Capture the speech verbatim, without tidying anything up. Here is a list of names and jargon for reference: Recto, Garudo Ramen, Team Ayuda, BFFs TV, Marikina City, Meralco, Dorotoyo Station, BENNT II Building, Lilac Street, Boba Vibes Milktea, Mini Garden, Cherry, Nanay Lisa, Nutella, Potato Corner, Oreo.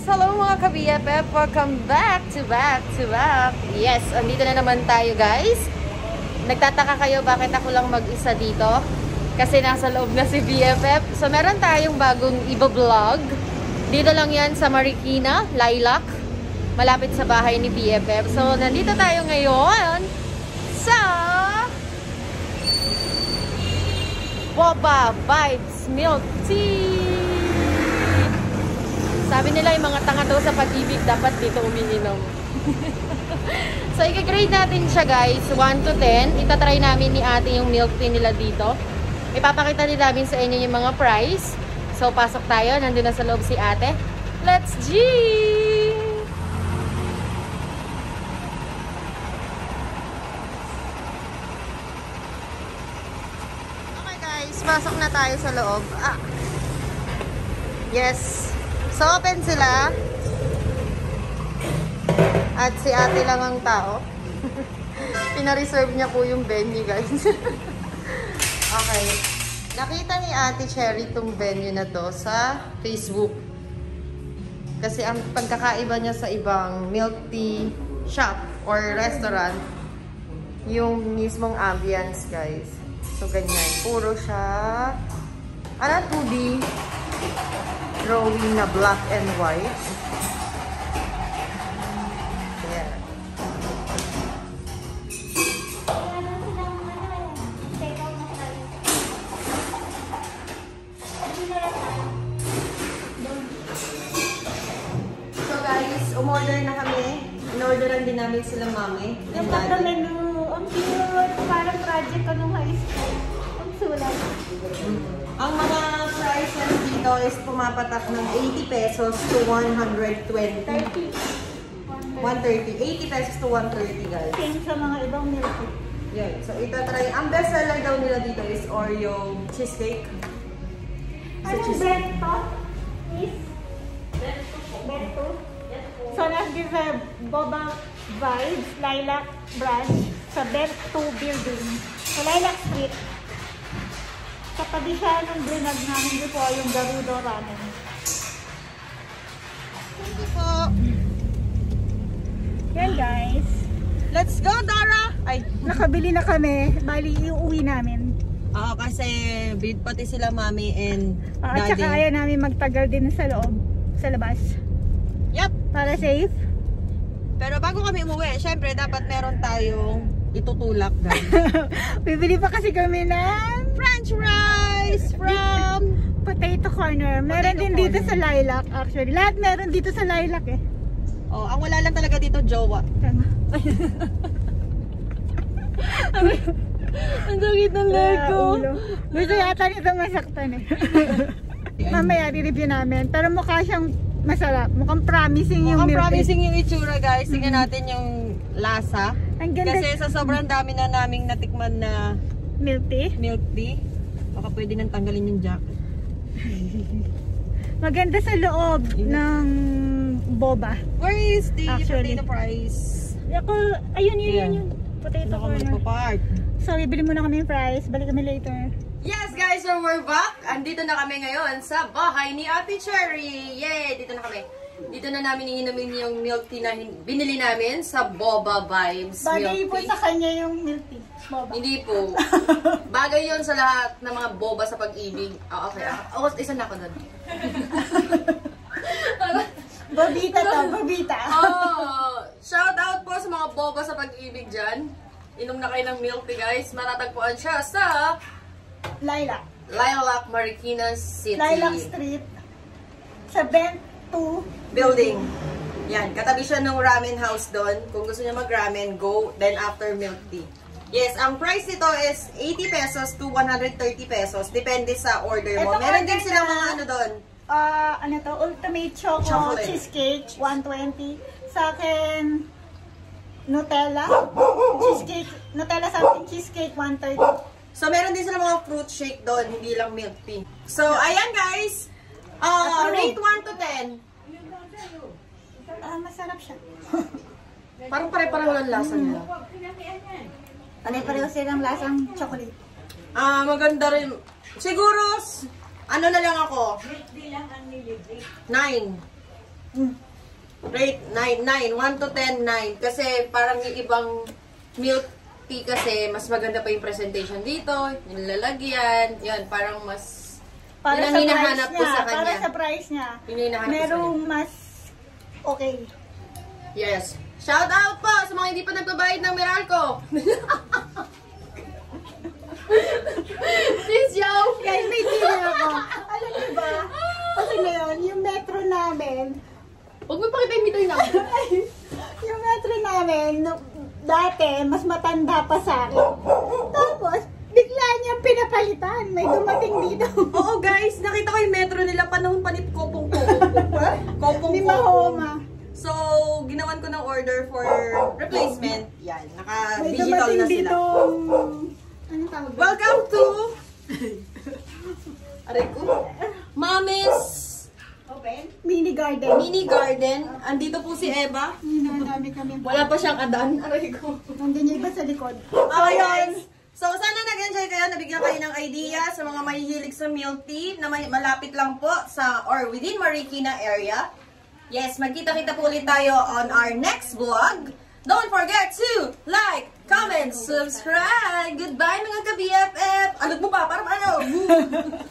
guys! Hello mga ka-B F F! Welcome back to back to back! Yes, andito na naman tayo guys. Nagtataka kayo bakit ako lang mag-isa dito? Kasi nasa loob na si B F F. So meron tayong bagong iba-vlog. Dito lang yan sa Marikina, Lilac. Malapit sa bahay ni B F F. So nandito tayo ngayon sa Boba Vibes Milktea! Sabi nila yung mga tanga daw sa pag-ibig dapat dito umiinom. So, i-grade natin siya guys. one to ten. Itatry namin ni ate yung milk tea nila dito. Ipapakita din namin sa inyo yung mga price. So, pasok tayo. Nandun na sa loob si ate. Let's G! Okay guys, pasok na tayo sa loob. Ah. Yes! So, open sila. At si ate lang ang tao. Pina-reserve niya po yung venue, guys. Okay. Nakita ni ate Cherry itong venue na to sa Facebook. Kasi ang pagkakaiba niya sa ibang milk tea shop or restaurant, yung mismong ambience, guys. So, ganyan. Puro siya. Ano, two D. Drawing na black and white. Yeah. So guys, umorder na kami. Inorderan din namin sila mami. Yung tatlo menu. Ang cute. Parang project ko nung high school. Ang sulat. Ang mga price dito is pumapatak ng eighty pesos to one twenty. thirty. one thirty. eighty pesos to one thirty guys. Same sa mga ibang milk tea. Yeah. So itatry. Ang best seller daw nila dito is Oreo cheesecake. So, anong cheesecake? BENNT two? Is? BENNT two? BENNT two? So nandito sa Boba Vibes, Lilac Branch, sa BENNT two Building. Sa Lilac Street. Kapag siya nung brinag namin po yung Garudo Ramen. Thank you po. Yan guys. Let's go Dara! Ay, nakabili na kami. Bali, iuwi namin. Oo, kasi bid pati sila mami and uh, daddy. At saka ayaw namin magtagal din sa loob, sa labas. Yup! Para safe. Pero bago kami umuwi, syempre dapat meron tayong itutulak guys. Bibili pa kasi kami na French fries from Potato Corner. Meron Potato din corner. Dito sa Lilac actually. Lahat meron dito sa Lilac eh. Oh, ang wala lang talaga dito jowa. Ang sakit ng leg ko. Gusto yata nito masaktan eh. Mamaya i-review namin. Pero mukha siyang masarap. Mukhang promising mukhang yung milk. Mukhang promising yung itsura guys. Tingnan mm-hmm. natin yung lasa. Ang ganda. Kasi sa sobrang dami na naming natikman na milk tea? Milk tea. Baka pwede nang tanggalin yung jacket. Maganda sa loob yeah. ng Boba. Where is the potato price? Ako, ayun yun yeah. yun. Potato corner. So, bibili muna kami yung price. Balik kami later. Yes guys, so we're back. Andito na kami ngayon sa bahay ni Ate Cherry. Yay! Dito na kami. Dito na namin ininumin yung milk tea na binili namin sa Boba Vibes Bagay milk tea. Bagay po sa kanya yung milk tea. Boba. Hindi po. Bagay yun sa lahat ng mga boba sa pag-ibig. Oh, okay. Oh, isa na ako doon. Bobita to, Bobita. Oh, shout out po sa mga boba sa pag-ibig dyan. Inom na kayo ng milk tea guys. Matatagpuan siya sa Lilac. Lilac, Marikina City. Lilac Street. Sa BENNT two Building. Yan. Katabi siya ng ramen house doon. Kung gusto niya mag-ramen, go. Then after milk tea. Yes. Ang price nito is eighty pesos to one thirty pesos. Depende sa order mo. Ito Meron order din silang mga ano doon. Uh, ano to? Ultimate Choco Chocolate. Cheesecake. one twenty. Sa akin, Nutella. Cheesecake. Nutella sa akin, cheesecake. one thirty. So, meron din silang mga fruit shake doon. Hindi lang milk tea. So, ayan guys. Uh, rate one to ten. Ah, masarap siya. Parang pare-pareho lang lasa mm. nila. Pare-pareho silang lasang chocolate. Ah, maganda rin. Siguro, ano na lang ako? Nine. Rate nine, nine. one to ten, nine. Kasi parang yung ibang milk tea kasi mas maganda pa yung presentation dito, yung lalagyan, yan, parang mas para yun ang hinahanap ko sa kanya. Para sa price niya, merong mas okay. Yes. Shout out po sa mga hindi pa nagbabayad ng Meralco. Please, yo! Guys, may tingin ako. Alam niyo ba? Kasi ngayon, yung metro namin, huwag mo pakita yung metro namin. Yung metro namin, dati, mas matanda pa sa akin. Tapos, bigla niyang pinapalitan. May dumating dito. Oo, guys. Nakita ko yung metro nila panahon panip kopong-kopong. Kopong-kopong. Di Mahoma. So, ginawan ko ng order for replacement. Yan. Naka-digital na sila. May dumating dito. Ano tawag? Welcome to... Aray ko. Mamis... Open? Mini Garden. Mini Garden. Andito po si Eva. Nandami kami. Wala pa siyang adan. Aray ko. Nandun niya iba sa likod. Okay guys. So sana nag-enjoy kayo. Nabigyan kayo ng idea sa mga mahihilig sa milk tea na malapit lang po sa or within Marikina area. Yes, magkita-kita po ulit tayo on our next vlog. Don't forget to like, comment, subscribe. Goodbye mga ka-B F F. Alag mo pa. Parang ano.